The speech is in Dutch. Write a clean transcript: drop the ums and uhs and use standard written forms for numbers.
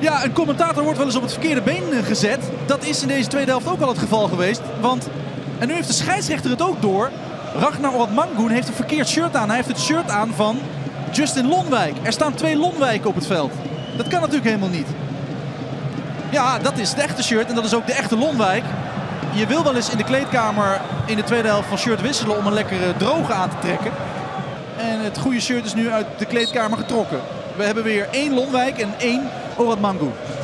Ja, een commentator wordt wel eens op het verkeerde been gezet. Dat is in deze tweede helft ook al het geval geweest. Want, en nu heeft de scheidsrechter het ook door. Ragnar Oratmangoen heeft een verkeerd shirt aan. Hij heeft het shirt aan van Justin Lonwijk. Er staan 2 Lonwijken op het veld. Dat kan natuurlijk helemaal niet. Ja, dat is het echte shirt en dat is ook de echte Lonwijk. Je wil wel eens in de kleedkamer in de tweede helft van shirt wisselen om een lekkere droge aan te trekken. En het goede shirt is nu uit de kleedkamer getrokken. We hebben weer 1 Lonwijk en 1 Oratmangoen.